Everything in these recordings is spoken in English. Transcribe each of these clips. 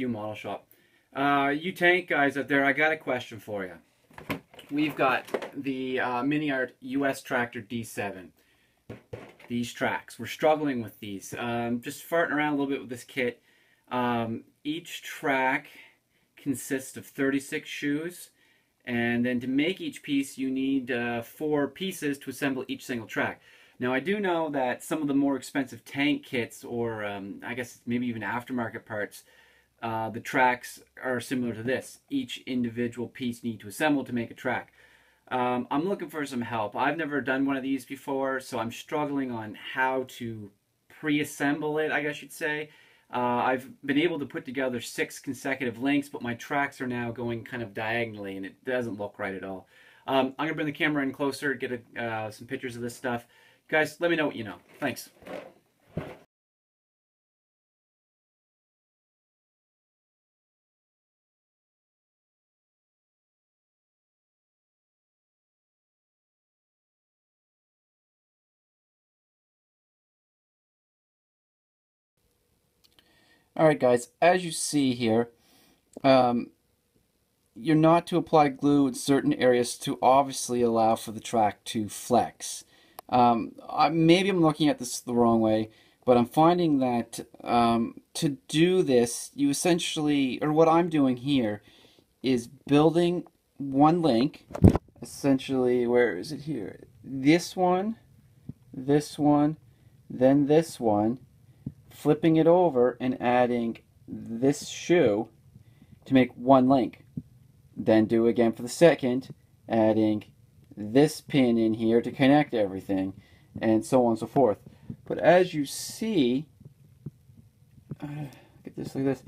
Northview Model Shop. You tank guys out there, I got a question for you. We've got the MiniArt US Tractor D7. These tracks, we're struggling with these. Just farting around a little bit with this kit. Each track consists of 36 shoes, and then to make each piece you need 4 pieces to assemble each single track. Now I do know that some of the more expensive tank kits, or I guess maybe even aftermarket parts, the tracks are similar to this. Each individual piece you need to assemble to make a track. I'm looking for some help. I've never done one of these before, so I'm struggling on how to pre-assemble it, I guess you'd say. I've been able to put together 6 consecutive links, but my tracks are now going kind of diagonally, and it doesn't look right at all. I'm going to bring the camera in closer, get some pictures of this stuff. Guys, let me know what you know. Thanks. Alright guys, as you see here, you're not to apply glue in certain areas to obviously allow for the track to flex. Maybe I'm looking at this the wrong way, but I'm finding that to do this, you essentially, or what I'm doing here, is building one link, essentially, where is it here? This one, then this one, flipping it over and adding this shoe to make one link. Then do again for the second, adding this pin in here to connect everything, and so on and so forth. But as you see, get this like this,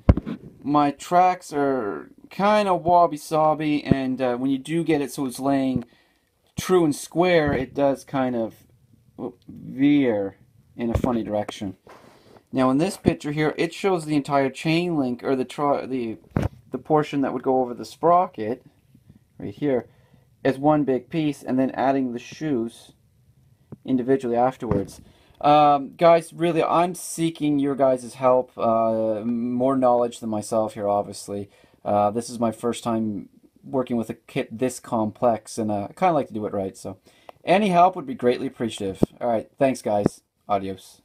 my tracks are kind of wabi-sabi, and when you do get it so it's laying true and square, it does kind of veer in a funny direction. Now in this picture here, it shows the entire chain link, or the portion that would go over the sprocket, right here, as one big piece, and then adding the shoes individually afterwards. Guys, really, I'm seeking your guys' help, more knowledge than myself here, obviously. This is my first time working with a kit this complex, and I kind of like to do it right, so any help would be greatly appreciative. All right, thanks guys. Adios.